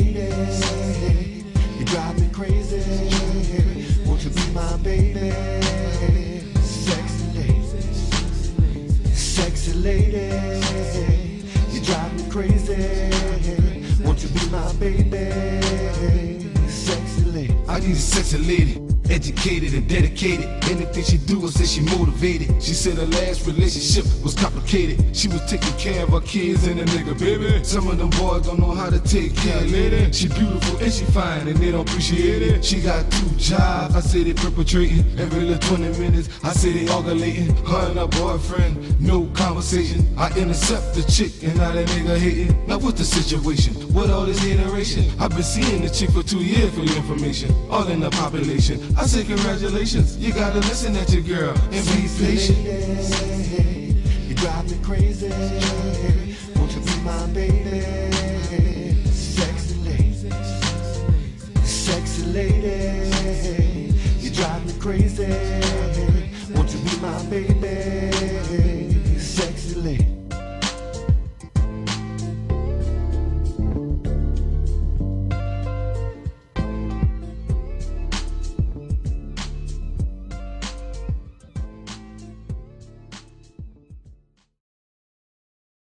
lady. You drive me crazy. Won't you be my baby? Sexy lady. Sexy lady. You drive me crazy. Won't you be my baby? Sexy lady. I need a sexy lady. Educated and dedicated. Anything she do, I said she motivated. She said her last relationship was complicated. She was taking care of her kids and a nigga, baby. Some of them boys don't know how to take care of lady. She beautiful and she fine and they don't appreciate it. She got 2 jobs, I say they perpetrating. Every little 20 minutes, I say they arguing. Her and her boyfriend, no conversation. I intercept the chick and now that nigga hating. Now what's the situation? What all this iteration? I've been seeing the chick for 2 years for your information. All in the population. I say congratulations, you gotta listen at your girl and be patient. Lady, you drive me crazy. Won't you be my baby? Sexy lady. Sexy lady. You drive me crazy. Won't you be my baby?